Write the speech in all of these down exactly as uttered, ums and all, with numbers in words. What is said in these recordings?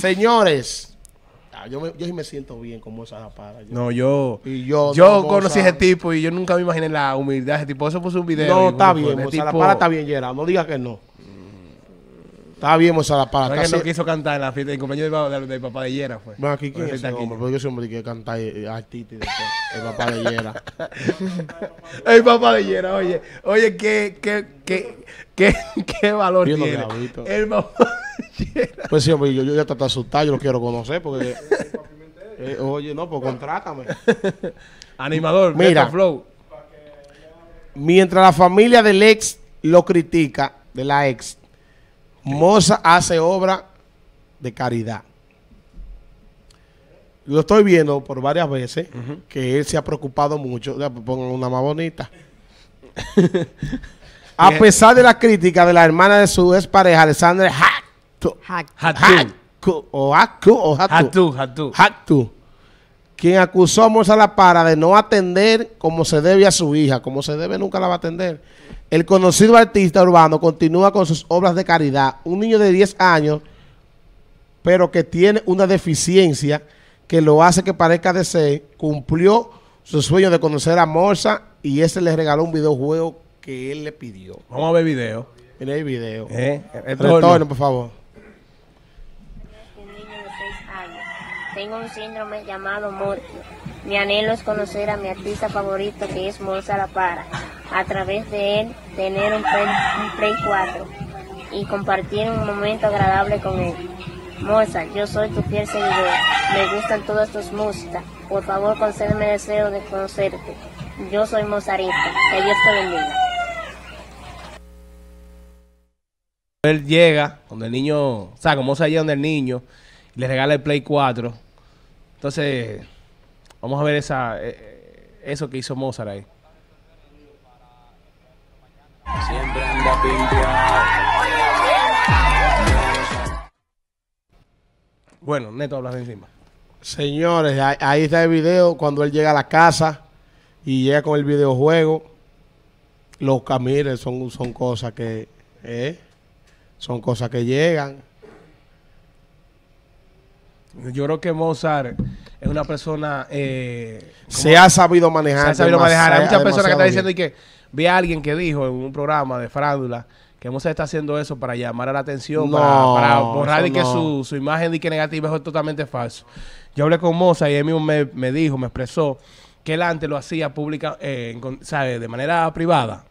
Señores, yo, me, yo sí me siento bien con Mozart La Para. Yo. No, yo y yo, yo no, conocí a ese tipo y yo nunca me imaginé la humildad de ese tipo. Eso puso un video. No, está bien, Mozart La Para está bien, Gerard. No digas que no. Está bien, Mozart La Para. No, es que no quiso cantar en la fiesta. El compañero del de, de papá de Yera fue. Bueno, aquí quién es ese hombre, porque yo siempre quiero cantar eh, artista y después, el papá de Yera. El papá de Yera, oye. Oye, qué, qué, qué, qué, qué valor yo tiene. No el papá de Yera. Pues sí, hombre, yo, yo ya te, te asustado, yo lo quiero conocer porque... eh, oye, no, pues contrátame. Animador, mira. Flow. Mientras la familia del ex lo critica, de la ex... Mozart hace obra de caridad. Lo estoy viendo por varias veces uh-huh. que él se ha preocupado mucho. Pongan una más bonita. A pesar de la crítica de la hermana de su expareja, Alessandra Hatu, Hatu, o Hatu, o Hatu, Hatu, Hatu, quien acusó a Mozart La Para de no atender como se debe a su hija. Como se debe, nunca la va a atender. El conocido artista urbano continúa con sus obras de caridad. Un niño de diez años, pero que tiene una deficiencia que lo hace que parezca de ser, cumplió su sueño de conocer a Mozart y ese le regaló un videojuego que él le pidió. Vamos a ver video. Mira el video. ¿Eh? Retorno. Retorno, por favor. Un niño de seis años. Tengo un síndrome llamado Morquio. Mi anhelo es conocer a mi artista favorito, que es Mozart La Para. A través de él, tener un play, un play cuatro y compartir un momento agradable con él. Mozart, yo soy tu fiel seguidora. Me gustan todas tus músicas. Por favor, concédeme deseo de conocerte. Yo soy Mozartista. Que Dios te bendiga. Él llega, donde el niño... O sea, como Mozart llega donde el niño, le regala el play cuatro. Entonces, vamos a ver esa, eh, eso que hizo Mozart ahí. Siempre anda pintado. Bueno, Neto, hablas de encima. Señores, ahí, ahí está el video cuando él llega a la casa y llega con el videojuego. Los camires son, son cosas que eh, son cosas que llegan. Yo creo que Mozart es una persona eh, se ha sabido manejar. Se ha sabido manejar. Hay muchas personas que están diciendo y que vi a alguien que dijo en un programa de frándula que Mozart está haciendo eso para llamar a la atención, no, para, para borrar y que no. su, su imagen de que negativa es totalmente falso. Yo hablé con Mozart y él mismo me, me dijo, me expresó que él antes lo hacía pública, eh, ¿sabes? De manera privada.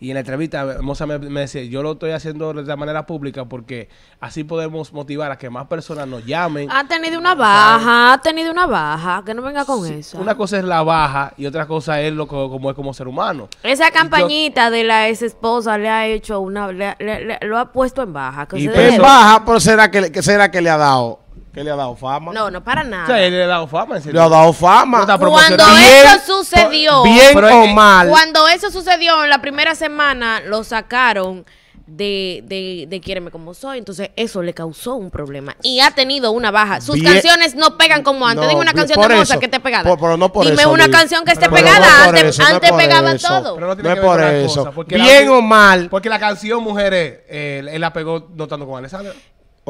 Y en la entrevista Mozart me, me decía, yo lo estoy haciendo de manera pública porque así podemos motivar a que más personas nos llamen. Ha tenido una baja, ¿sabes? Ha tenido una baja, que no venga con sí, eso. Una cosa es la baja y otra cosa es lo como, como es como ser humano. Esa campañita yo, de la ex esposa le ha hecho una, le, le, le, lo ha puesto en baja. Que y pero en baja, pero será que, que será que le ha dado. ¿Qué le ha dado fama? No, no para nada. O sea, él le ha dado fama. En serio. Le ha dado fama. No cuando bien, eso sucedió. Bien o mal. Cuando eso sucedió, en la primera semana lo sacaron de, de, de Quiéreme Como Soy. Entonces, eso le causó un problema. Y ha tenido una baja. Sus bien, canciones no pegan como antes. No, dime una canción de Mozart que esté pegada. Por, pero no por dime eso, una Luis. Canción que esté pero pegada. No antes eso, antes no pegaban eso. Todo. Pero no, tiene no que es por eso. Cosa, bien la, o mal. Porque la canción Mujeres, eh, él la pegó notando con Alessandra.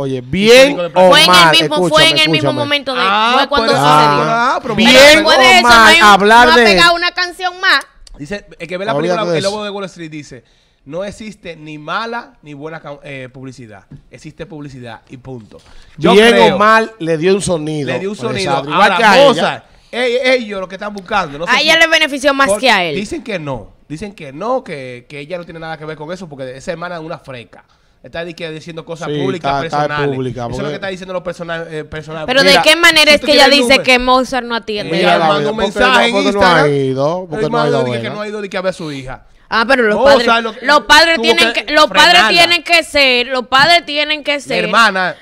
Oye, bien o fue mal, en el mismo, fue en el mismo momento de ah, fue cuando pues, sucedió. Ah, pero bien o de eso, mal, no un, hablar no de... ha pegado una canción más. Dice, el que ve la película El Lobo de Wall Street dice, no existe ni mala ni buena eh, publicidad. Existe publicidad y punto. Yo bien creo, o mal, le dio un sonido. Le dio un sonido. Ahora, Mozart, ellos lo que están buscando. No sé a ella le benefició más por, que a él. Dicen que no. Dicen que no, que, que ella no tiene nada que ver con eso porque esa hermana es una freca. Está diciendo cosas sí, públicas, está, personales. Está pública, eso es lo que está diciendo los personales. Eh, personal. Pero mira, ¿de qué manera es que ella dice que Mozart no atiende? Mira, ella mandó un mensaje no, en Instagram. No ha ido, porque él no ha ido de que, que no ha ido de que a ver a su hija. Ah, pero los Mozart, padres, lo, los padres tienen que, que los padres tienen que ser, los padres tienen que ser. Mi hermana.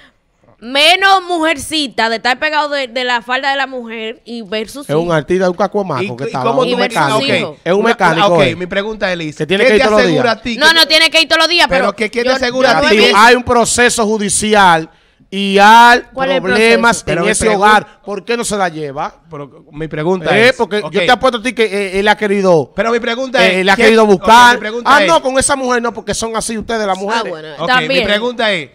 Menos mujercita de estar pegado de, de la falda de la mujer y versus. Es un artista, un cacuamaco que está como un mecánico. Okay. Es un mecánico. Ok, él. Mi pregunta es, Liz, ¿qué te asegura a ti? No, no tiene que ir todos los días, pero, pero que, ¿qué te asegura a ti? Hay un proceso judicial. y hay problemas en ese hogar, ¿por qué no se la lleva? Pero mi pregunta eh, es... Porque okay. yo te apuesto a ti que eh, él ha querido... Pero mi pregunta eh, es... Él ha quién, querido buscar... Okay, ah, es, no, con esa mujer no, porque son así ustedes las mujeres. Ah, bueno, okay, también. Mi pregunta es,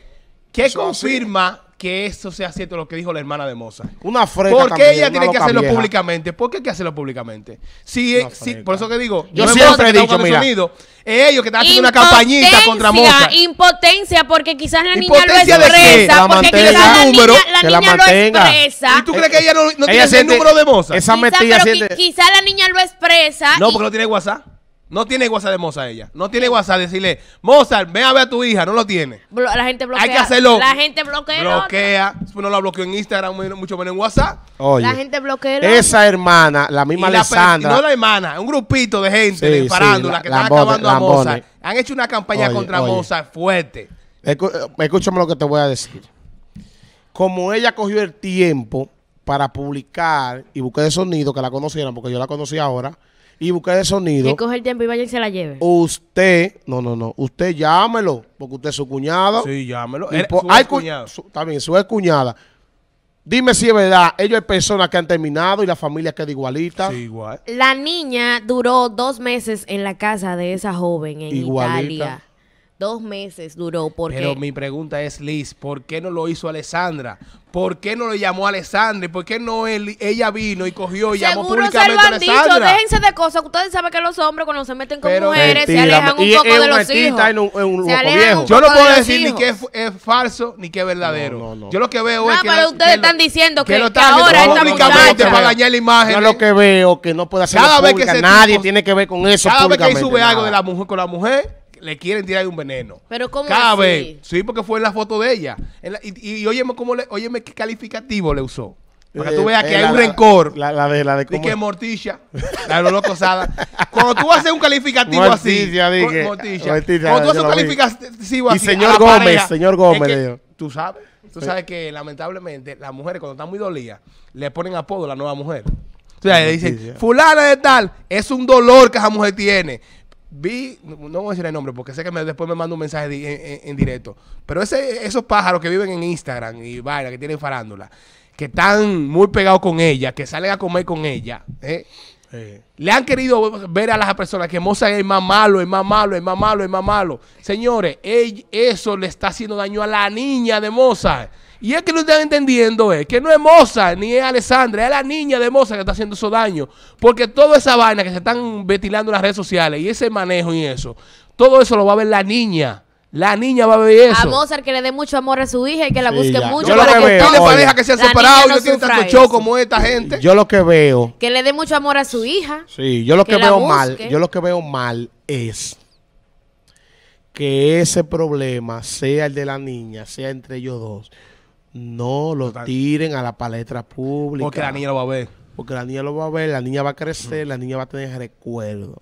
¿qué eso confirma así que esto sea cierto lo que dijo la hermana de Mozart? Una freca. ¿Por qué ella tiene que hacerlo vieja públicamente? ¿Por qué hay que hacerlo públicamente? Si, si, por eso que digo... Yo no siempre he dicho, mira... Sonido, ellos que están haciendo una campañita contra Mozart. Impotencia, porque quizás la niña lo expresa, porque quizás la niña, la niña la lo expresa. ¿Y tú crees que ella no, no ella tiene el número de Mozart? Esa metida siente... Quizás la niña lo expresa. No, porque no tiene WhatsApp. No tiene WhatsApp de Mozart ella. No tiene WhatsApp de decirle, Mozart, ven a ver a tu hija. No lo tiene. La gente bloquea. Hay que hacerlo. La gente bloquea. Bloquea. No la bloqueó en Instagram, mucho menos en WhatsApp. Oye, la gente bloquea. Esa hermana, la misma Alessandra. No la hermana, un grupito de gente sí, de farándula sí, que están acabando a Mozart. Han hecho una campaña oye, contra oye. Mozart fuerte. Escú, escúchame lo que te voy a decir. Como ella cogió el tiempo para publicar y buscar el sonido, que la conocieran, porque yo la conocí ahora, y buscar el sonido. Que coge el tiempo y vaya y se la lleve. Usted, no, no, no. Usted llámelo, porque usted es su cuñado. Sí, llámelo. Era, su hay cuñado. Cu su, también, su ex cuñada. Dime si es verdad, ellos hay personas que han terminado y la familia queda igualita. Sí, igual. La niña duró dos meses en la casa de esa joven en igualita. Italia. Dos meses duró. Porque... Pero mi pregunta es, Liz, ¿por qué no lo hizo Alessandra? ¿Por qué no lo llamó Alessandra? ¿Por qué no él, ella vino y cogió y llamó públicamente a Alessandra? Seguro se lo han dicho. Déjense de cosas. Ustedes saben que los hombres cuando se meten con pero mujeres mentira, se alejan un poco de los hijos. En un, en un se alejan un poco. Yo no puedo de decir ni que es, es falso ni que es verdadero. No, no, no. Yo lo que veo no, es pero que... pero ustedes que están lo, diciendo que, que, lo que ahora esta muchacha... para dañar la imagen. Yo lo que veo que no puede hacerlo pública. Nadie tiene que ver con eso públicamente. Cada vez que sube algo de la mujer con la mujer... le quieren tirar un veneno. ¿Pero cómo cabe? Sí, porque fue en la foto de ella. En la, y, y óyeme, cómo le, óyeme qué calificativo le usó. Para que eh, tú veas eh, que hay la, un rencor. La, la de la de cómo... que Morticia, la de Lolo Cosada. Cuando tú haces un calificativo Morticia, así. Dije, Morticia, Morticia. Cuando tú haces un calificativo así. Y señor Gómez, pareja, señor Gómez. Es que, tú sabes, tú sabes sí. que lamentablemente las mujeres cuando están muy dolidas le ponen apodo a la nueva mujer. O sea, le dicen, fulana de tal, es un dolor que esa mujer tiene. Vi, no voy a decir el nombre porque sé que me, después me manda un mensaje di, en, en directo. Pero ese, esos pájaros que viven en Instagram y vaina, que tienen farándula, que están muy pegados con ella, que salen a comer con ella, ¿eh? Sí. Le han querido ver a las personas que Mozart es más malo, es más malo, es más malo, es más malo. Señores, él, eso le está haciendo daño a la niña de Mozart. Y es que lo están entendiendo es que no es Mozart ni es Alessandra, es la niña de Mozart que está haciendo esos daños. Porque toda esa vaina que se están ventilando en las redes sociales y ese manejo y eso, todo eso lo va a ver la niña. La niña va a ver eso. A Mozart que le dé mucho amor a su hija y que la sí, busque ya. mucho. Yo para lo que, que veo, tiene pareja que se han separado no y no tiene tanto show como esta gente. Yo lo que veo. Que le dé mucho amor a su hija. Sí, yo lo que, que veo mal, yo lo que veo mal es que ese problema, sea el de la niña, sea entre ellos dos, no lo tiren a la palestra pública. Porque la niña lo va a ver. Porque la niña lo va a ver, la niña va a crecer, mm. la niña va a tener recuerdos.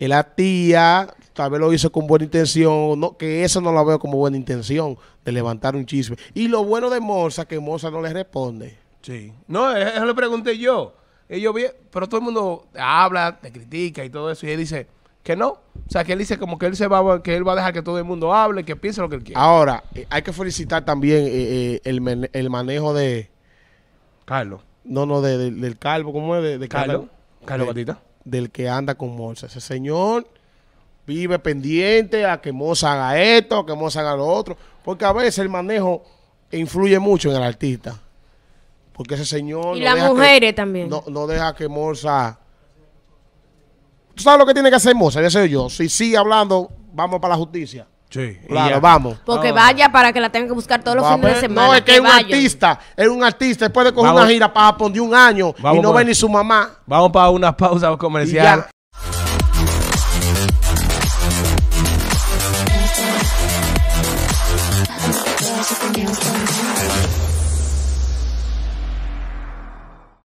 Y la tía tal vez lo hizo con buena intención, no, que eso no lo veo como buena intención, de levantar un chisme. Y lo bueno de Mozart, que Mozart no le responde. Sí. No, eso le pregunté yo. Ellos, pero todo el mundo habla, te critica y todo eso, y él dice que no. O sea, que él dice como que él se va, que él va a dejar que todo el mundo hable, que piense lo que él quiera. Ahora, eh, hay que felicitar también eh, eh, el, el manejo de... Carlos. No, no, de, de, del Calvo, ¿cómo es? De, de Carlos. Carlos Batista. Del que anda con Mozart. Ese señor vive pendiente a que Mozart haga esto, a que Mozart haga lo otro. Porque a veces el manejo influye mucho en el artista. Porque ese señor... Y no las mujeres que, también. No, no deja que Mozart... ¿Tú sabes lo que tiene que hacer Mozart? Eso soy yo. Si sigue hablando, vamos para la justicia. Sí. Claro, vamos. Porque vaya para que la tengan que buscar todos los vamos. fines de semana. No, es que, que es un vayan. artista. Es un artista. Después de coger vamos. una gira para Japón de un año vamos y no ve ni su mamá. Vamos para una pausa comercial.